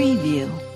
preview.